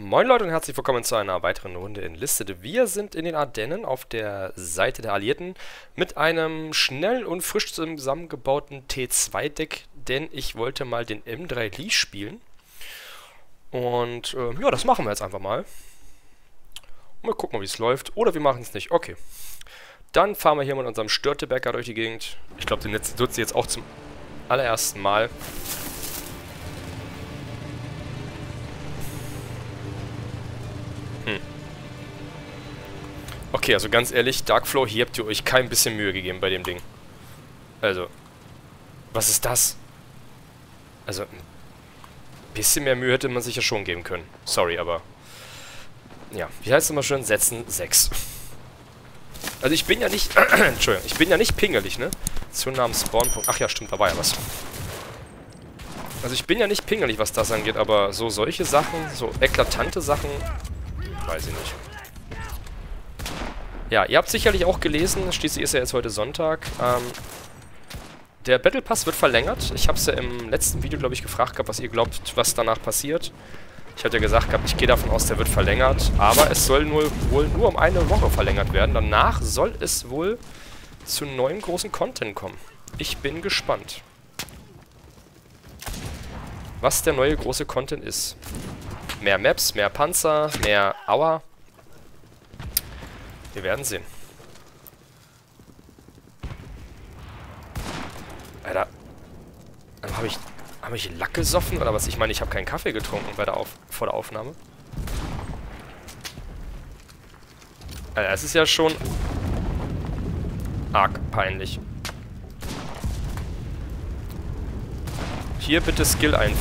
Moin Leute und herzlich willkommen zu einer weiteren Runde Enlisted. Wir sind in den Ardennen auf der Seite der Alliierten mit einem schnell und frisch zusammengebauten T2-Deck, denn ich wollte mal den M3 Lee spielen. Und ja, das machen wir jetzt einfach mal. Mal gucken, wie es läuft. Oder wir machen es nicht. Okay. Dann fahren wir hier mit unserem Störtebecker durch die Gegend. Ich glaube, den letzten nutze ich jetzt auch zum allerersten Mal. Okay, also ganz ehrlich, Darkflow, hier habt ihr euch kein bisschen Mühe gegeben bei dem Ding. Also, was ist das? Also, ein bisschen mehr Mühe hätte man sich ja schon geben können. Sorry, aber... Ja, wie heißt es immer schön? Setzen 6. Also ich bin ja nicht... Entschuldigung, ich bin ja nicht pingelig, ne? Zunahmen Spawnpunkt. Ach ja, stimmt, da war ja was. Also ich bin ja nicht pingelig, was das angeht, aber so solche Sachen, so eklatante Sachen... Weiß ich nicht. Ja, ihr habt sicherlich auch gelesen, schließlich ist ja jetzt heute Sonntag, der Battle Pass wird verlängert. Ich hab's ja im letzten Video, glaube ich, gefragt gehabt, was ihr glaubt, was danach passiert. Ich hatte ja gesagt gehabt, ich gehe davon aus, der wird verlängert, aber es soll wohl nur um eine Woche verlängert werden. Danach soll es wohl zu neuem großen Content kommen. Ich bin gespannt, was der neue große Content ist. Mehr Maps, mehr Panzer, mehr Aua. Wir werden sehen. Alter. Hab ich Lack gesoffen oder was? Ich meine, ich habe keinen Kaffee getrunken vor der Aufnahme. Alter, es ist ja schon arg peinlich. Hier bitte Skill einfügen.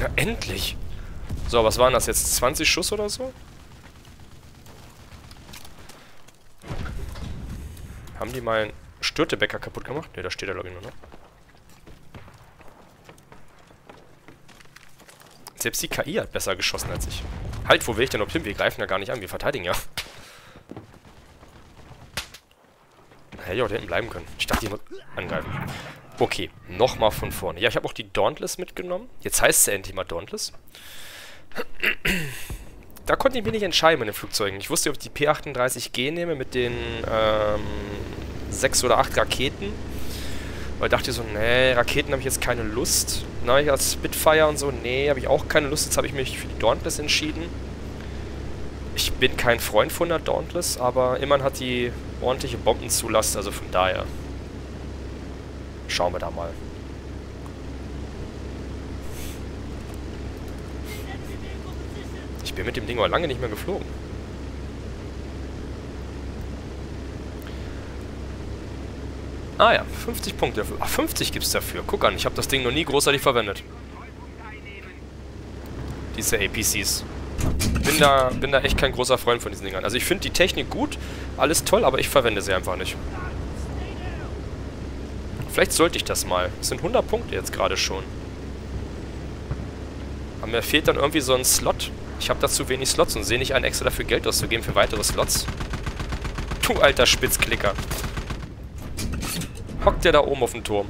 Ja, endlich! So, was waren das jetzt? 20 Schuss oder so? Haben die meinen Störtebecker kaputt gemacht? Ne, da steht der Login nur noch. Selbst die KI hat besser geschossen als ich. Halt, wo will ich denn noch hin? Wir greifen ja gar nicht an, wir verteidigen ja. Hätte ich auch da hinten bleiben können. Ich dachte, die muss angreifen. Okay, nochmal von vorne. Ja, ich habe auch die Dauntless mitgenommen. Jetzt heißt es ja endlich mal Dauntless. Da konnte ich mich nicht entscheiden mit den Flugzeugen. Ich wusste, ob ich die P-38G nehme mit den 6 oder 8 Raketen. Weil ich dachte so, nee, Raketen habe ich jetzt keine Lust. Dann habe ich als Spitfire und so, nee, habe ich auch keine Lust. Jetzt habe ich mich für die Dauntless entschieden. Ich bin kein Freund von der Dauntless, aber immerhin hat die ordentliche Bombenzulast, also von daher. Schauen wir da mal. Ich bin mit dem Ding aber lange nicht mehr geflogen. Ah ja, 50 Punkte dafür. Ach, 50 gibt's dafür. Guck an, ich habe das Ding noch nie großartig verwendet. Diese APCs. Bin da echt kein großer Freund von diesen Dingern. Also ich finde die Technik gut, alles toll, aber ich verwende sie einfach nicht. Vielleicht sollte ich das mal. Es sind 100 Punkte jetzt gerade schon. Aber mir fehlt dann irgendwie so ein Slot. Ich habe da zu wenig Slots und sehe nicht ein, extra dafür Geld auszugeben für weitere Slots. Du alter Spitzklicker. Hockt der da oben auf dem Turm.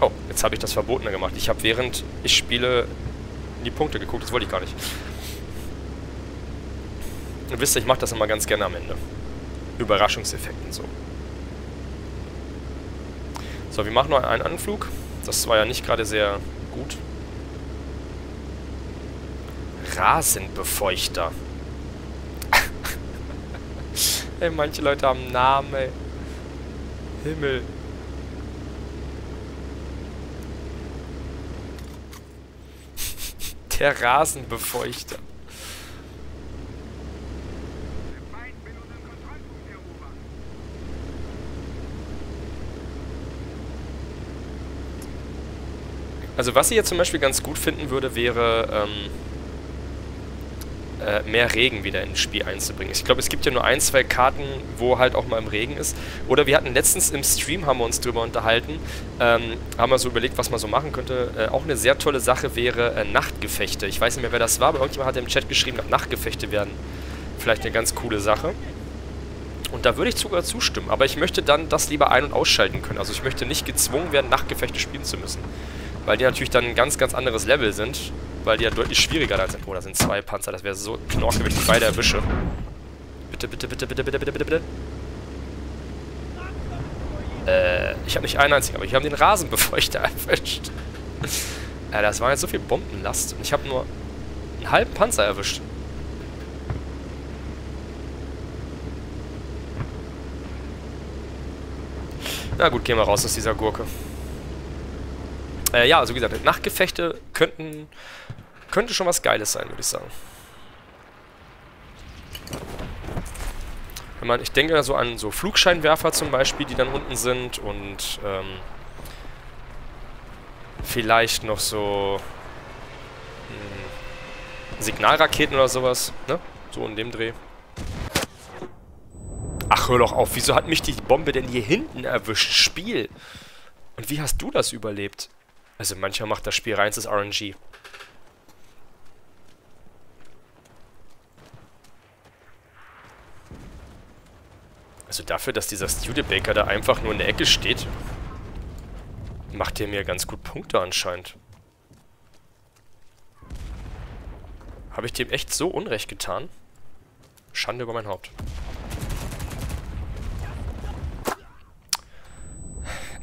Oh, jetzt habe ich das Verbotene gemacht. Ich habe während ich spiele in die Punkte geguckt. Das wollte ich gar nicht. Und wisst ihr, ich mache das immer ganz gerne am Ende. Überraschungseffekten so. So, wir machen noch einen Anflug. Das war ja nicht gerade sehr gut. Rasenbefeuchter. Ey, manche Leute haben Namen, ey. Himmel. Der Rasenbefeuchter. Also was ich jetzt zum Beispiel ganz gut finden würde, wäre mehr Regen wieder ins Spiel einzubringen. Ich glaube, es gibt ja nur ein, zwei Karten, wo halt auch mal im Regen ist. Oder wir hatten letztens im Stream, haben wir uns drüber unterhalten, haben wir so überlegt, was man so machen könnte. Auch eine sehr tolle Sache wäre Nachtgefechte. Ich weiß nicht mehr, wer das war, aber irgendjemand hat im Chat geschrieben, Nachtgefechte werden vielleicht eine ganz coole Sache. Und da würde ich sogar zustimmen, aber ich möchte dann das lieber ein- und ausschalten können. Also ich möchte nicht gezwungen werden, Nachtgefechte spielen zu müssen. Weil die natürlich dann ein ganz, ganz anderes Level sind. Weil die ja deutlich schwieriger dann sind. Oh, da sind zwei Panzer, das wäre so knorke, wenn ich die beide erwische. Bitte, bitte, bitte, bitte, bitte, bitte, bitte, bitte. Ich habe nicht einen einzigen, aber ich habe den Rasenbefeuchter erwischt. Das waren jetzt so viel Bombenlast. Und ich habe nur einen halben Panzer erwischt. Na gut, gehen wir raus aus dieser Gurke. Ja, also wie gesagt, Nachtgefechte könnte schon was Geiles sein, würde ich sagen. Wenn man, ich denke so an so Flugscheinwerfer zum Beispiel, die dann unten sind und vielleicht noch so Signalraketen oder sowas, ne? So in dem Dreh. Ach, hör doch auf, wieso hat mich die Bombe denn hier hinten erwischt? Spiel! Und wie hast du das überlebt? Also manchmal macht das Spiel reines RNG. Also dafür, dass dieser Studebaker da einfach nur in der Ecke steht, macht der mir ganz gut Punkte anscheinend. Habe ich dem echt so Unrecht getan? Schande über mein Haupt.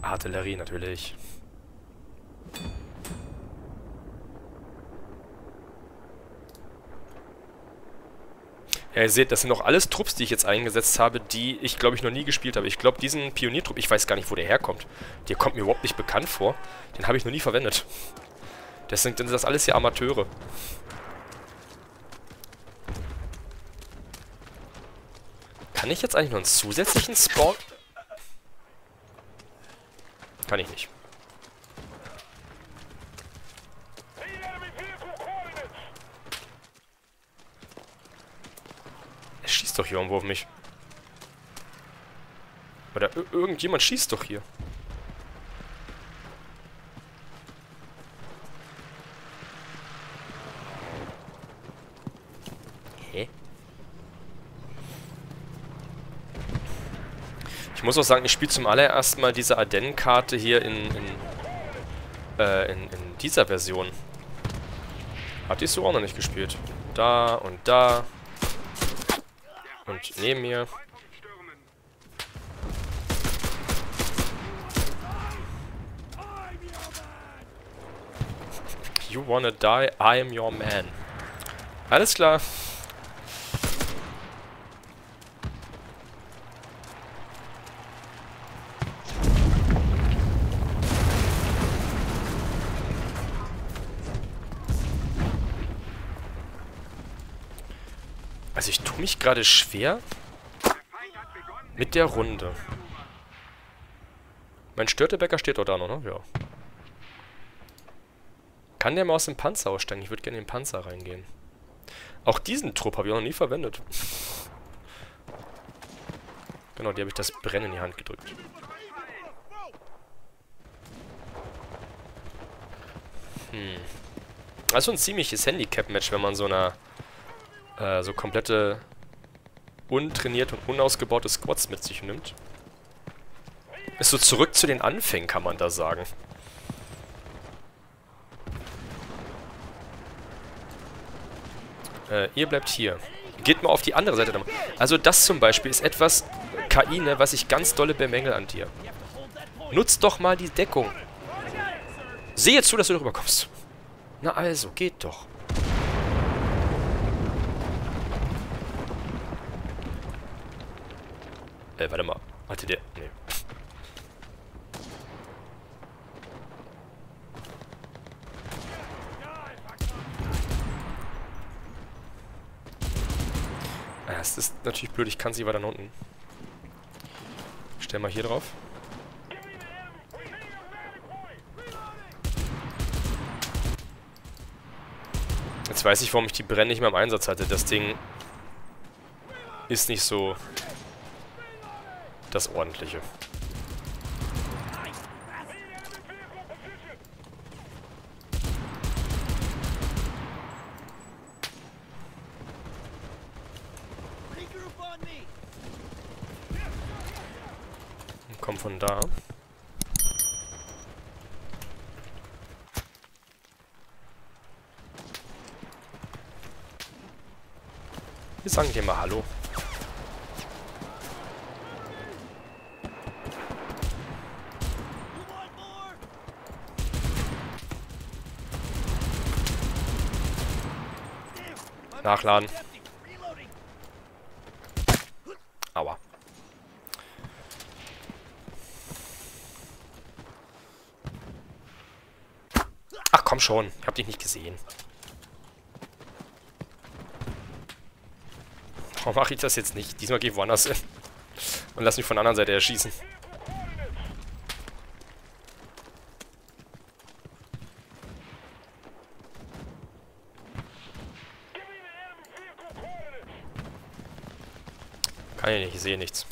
Artillerie natürlich. Ja, ihr seht, das sind noch alles Trupps, die ich jetzt eingesetzt habe, die ich, glaube ich, noch nie gespielt habe. Ich glaube, diesen Pioniertrupp, ich weiß gar nicht, wo der herkommt. Der kommt mir überhaupt nicht bekannt vor. Den habe ich noch nie verwendet. Deswegen sind das alles hier Amateure. Kann ich jetzt eigentlich noch einen zusätzlichen Spawn? Kann ich nicht. Er schießt doch hier irgendwo auf mich. Oder irgendjemand schießt doch hier. Hä? Ich muss auch sagen, ich spiele zum allerersten Mal diese Ardennen-Karte hier in dieser Version. Hat die so auch noch nicht gespielt. Da und da. Und neben mir. You wanna die, I am your man. Alles klar. Also ich tue mich gerade schwer mit der Runde. Mein Störtebecker steht doch da noch, ne? Ja. Kann der mal aus dem Panzer aussteigen? Ich würde gerne in den Panzer reingehen. Auch diesen Trupp habe ich auch noch nie verwendet. Genau, die habe ich das Brennen in die Hand gedrückt. Also ein ziemliches Handicap-Match, wenn man so eine so komplette untrainierte und unausgebaute Squads mit sich nimmt. Ist so zurück zu den Anfängen, kann man da sagen. Ihr bleibt hier. Geht mal auf die andere Seite. Also das zum Beispiel ist etwas, KI, ne, was ich ganz dolle bemängel an dir. Nutzt doch mal die Deckung. Sehe zu, dass du darüber kommst. Na also, geht doch. Warte mal. Hatte der... Nee. Das ist natürlich blöd. Ich kann sie weiter nach unten. Stell mal hier drauf. Jetzt weiß ich, warum ich die Brenn nicht mehr im Einsatz hatte. Das Ding ist nicht so... das Ordentliche. von da. Wir sagen dir mal Hallo. Nachladen. Aua. Ach komm schon, ich hab dich nicht gesehen. Warum mache ich das jetzt nicht? Diesmal gehe ich woanders hin. Und lass mich von der anderen Seite erschießen. Kann ich nicht, ich sehe nichts.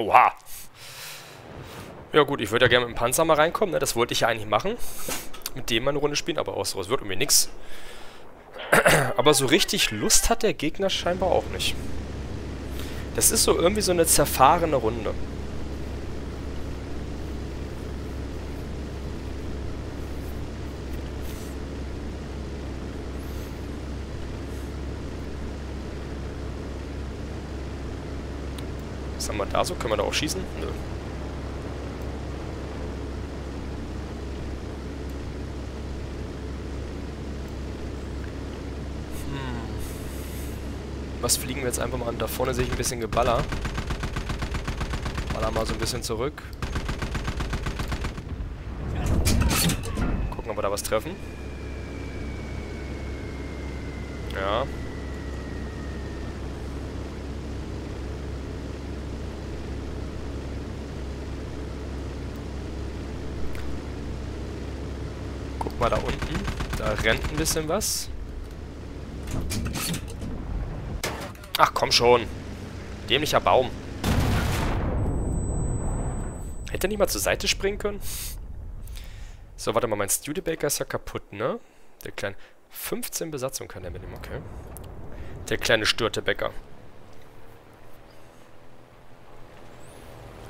Oha! Ja gut, ich würde ja gerne mit dem Panzer mal reinkommen, ne? Das wollte ich ja eigentlich machen. Mit dem mal eine Runde spielen, aber auch so, es wird irgendwie nichts. Aber so richtig Lust hat der Gegner scheinbar auch nicht. Das ist so irgendwie so eine zerfahrene Runde. Was haben wir da so? Können wir da auch schießen? Nö. Was fliegen wir jetzt einfach mal an? Da vorne sehe ich ein bisschen Geballer. Baller mal so ein bisschen zurück. Gucken, ob wir da was treffen. Ja. Guck mal da unten. Da rennt ein bisschen was. Ach, komm schon. Dämlicher Baum. Hätte er nicht mal zur Seite springen können? So, warte mal, mein Studebaker ist ja kaputt, ne? Der kleine... 15 Besatzung kann der mitnehmen, okay. Der kleine Störtebecker.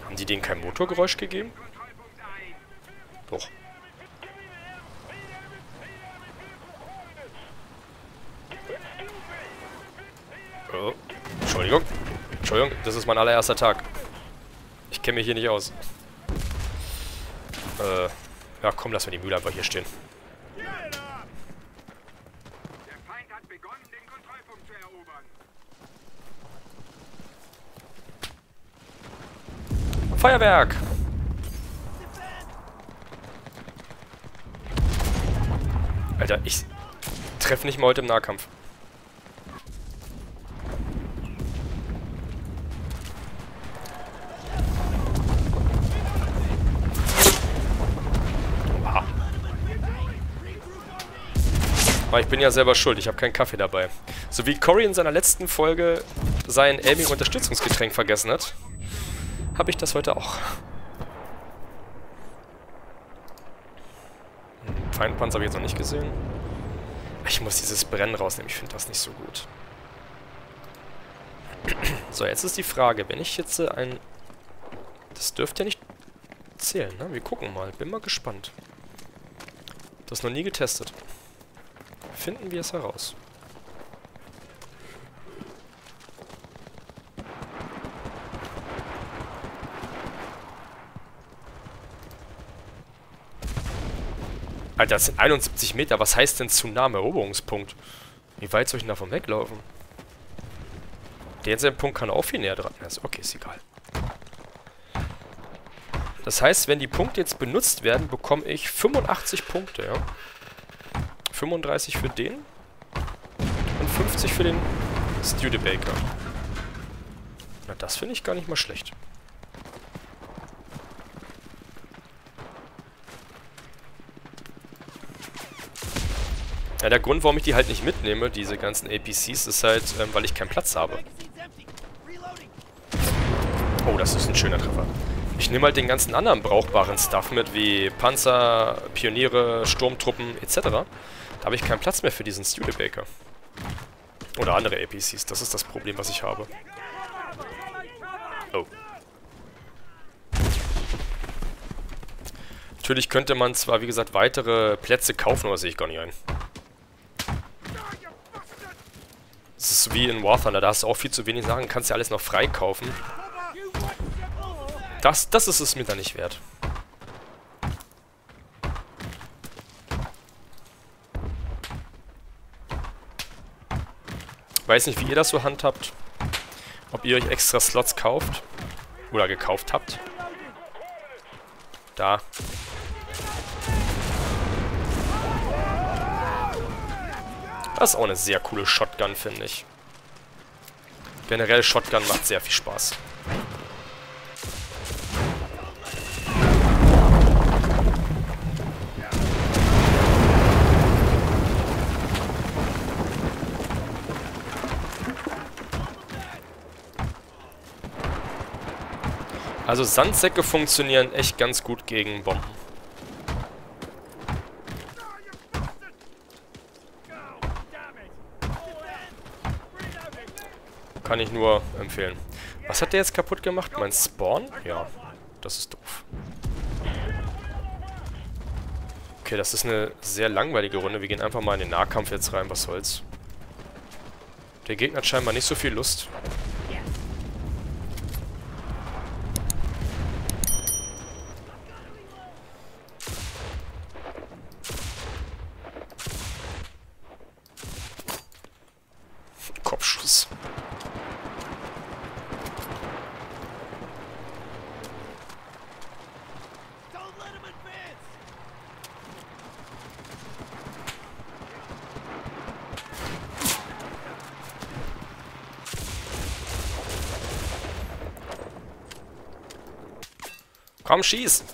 Haben die denen kein Motorgeräusch gegeben? Doch. Oh. Entschuldigung. Entschuldigung, das ist mein allererster Tag. Ich kenne mich hier nicht aus. Ja, komm, lass mir die Mühle einfach hier stehen. Der Feind hat begonnen, den Kontrollpunkt zu erobern. Feuerwerk! Alter, ich treffe nicht mal heute im Nahkampf. Aber ich bin ja selber schuld, ich habe keinen Kaffee dabei. So wie Cory in seiner letzten Folge sein Aiming-Unterstützungsgetränk vergessen hat, habe ich das heute auch. Feindpanzer habe ich jetzt noch nicht gesehen. Ich muss dieses Brennen rausnehmen, ich finde das nicht so gut. So, jetzt ist die Frage, wenn ich jetzt ein... Das dürfte ja nicht zählen, ne? Wir gucken mal, bin mal gespannt. Das noch nie getestet. Finden wir es heraus. Alter, das sind 71 Meter. Was heißt denn Tsunami-Eroberungspunkt? Wie weit soll ich denn davon weglaufen? Der Punkt kann auch viel näher dran. Okay, ist egal. Das heißt, wenn die Punkte jetzt benutzt werden, bekomme ich 85 Punkte, ja. 35 für den und 50 für den Studebaker. Na, das finde ich gar nicht mal schlecht. Ja, der Grund, warum ich die halt nicht mitnehme, diese ganzen APCs, ist halt, weil ich keinen Platz habe. Oh, das ist ein schöner Treffer. Ich nehme halt den ganzen anderen brauchbaren Stuff mit, wie Panzer, Pioniere, Sturmtruppen etc. Da habe ich keinen Platz mehr für diesen Studebaker. Oder andere APCs, das ist das Problem, was ich habe. Oh. Natürlich könnte man zwar, wie gesagt, weitere Plätze kaufen, aber das sehe ich gar nicht ein. Es ist wie in War Thunder, da hast du auch viel zu wenig Sachen, kannst ja alles noch freikaufen. Das ist es mir da nicht wert. Weiß nicht, wie ihr das so handhabt. Ob ihr euch extra Slots kauft. Oder gekauft habt. Da. Das ist auch eine sehr coole Shotgun, finde ich. Generell Shotgun macht sehr viel Spaß. Also Sandsäcke funktionieren echt ganz gut gegen Bomben. Kann ich nur empfehlen. Was hat der jetzt kaputt gemacht? Mein Spawn? Ja, das ist doof. Okay, das ist eine sehr langweilige Runde. Wir gehen einfach mal in den Nahkampf jetzt rein. Was soll's? Der Gegner hat scheinbar nicht so viel Lust. Kopfschuss. Komm, schieß!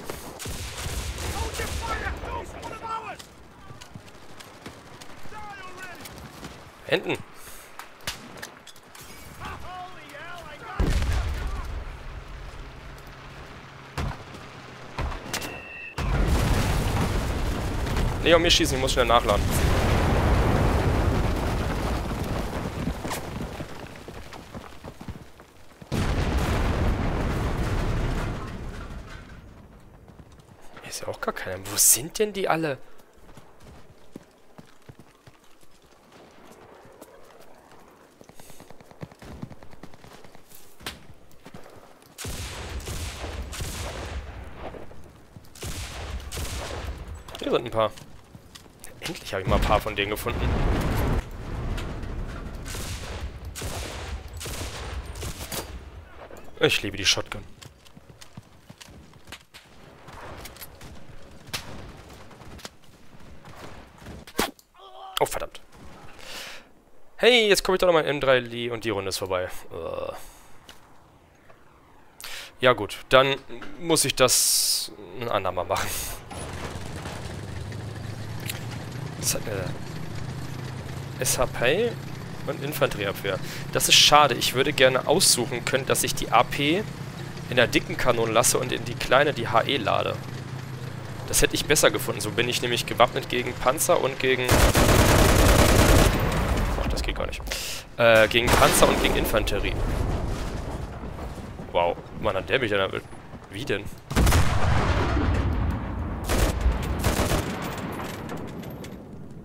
Hinten! Nee, auf mir schießen, ich muss schnell nachladen. Hier ist ja auch gar keiner. Wo sind denn die alle? Hier sind ein paar. Endlich habe ich mal ein paar von denen gefunden. Ich liebe die Shotgun. Oh, verdammt. Hey, jetzt komme ich doch nochmal in M3 Lee und die Runde ist vorbei. Ja gut, dann muss ich das ein andermal machen. Was hat mir da? SHP und Infanterieabwehr. Das ist schade. Ich würde gerne aussuchen können, dass ich die AP in der dicken Kanone lasse und in die kleine die HE lade. Das hätte ich besser gefunden. So bin ich nämlich gewappnet gegen Panzer und gegen... Ach, das geht gar nicht. Gegen Panzer und gegen Infanterie. Wow. Mann, hat der mich dann... Wie denn?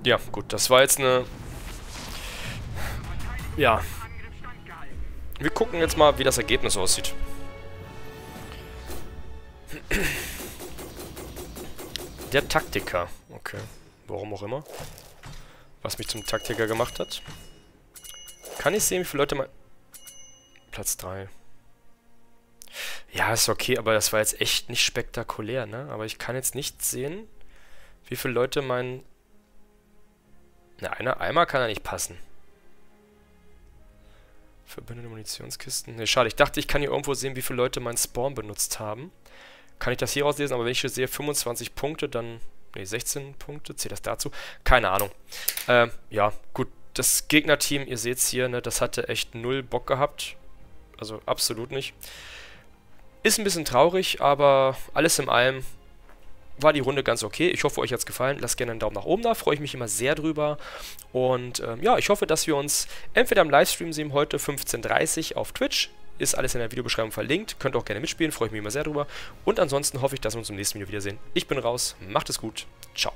Ja, gut, das war jetzt eine... Ja. Wir gucken jetzt mal, wie das Ergebnis aussieht. Der Taktiker. Okay, warum auch immer. Was mich zum Taktiker gemacht hat. Kann ich sehen, wie viele Leute mal... Platz 3. Ja, ist okay, aber das war jetzt echt nicht spektakulär, ne? Aber ich kann jetzt nicht sehen, wie viele Leute meinen... Na, einmal kann er nicht passen. Verbündete Munitionskisten. Ne, schade. Ich dachte, ich kann hier irgendwo sehen, wie viele Leute meinen Spawn benutzt haben. Kann ich das hier rauslesen? Aber wenn ich hier sehe, 25 Punkte, dann... Ne, 16 Punkte. Zählt das dazu? Keine Ahnung. Ja, gut. Das Gegnerteam, ihr seht's hier, ne, das hatte echt null Bock gehabt. Also absolut nicht. Ist ein bisschen traurig, aber alles in allem war die Runde ganz okay. Ich hoffe, euch hat es gefallen. Lasst gerne einen Daumen nach oben da. Freue ich mich immer sehr drüber. Und ja, ich hoffe, dass wir uns entweder im Livestream sehen, heute 15:30 Uhr auf Twitch. Ist alles in der Videobeschreibung verlinkt. Könnt auch gerne mitspielen. Freue ich mich immer sehr drüber. Und ansonsten hoffe ich, dass wir uns im nächsten Video wiedersehen. Ich bin raus. Macht es gut. Ciao.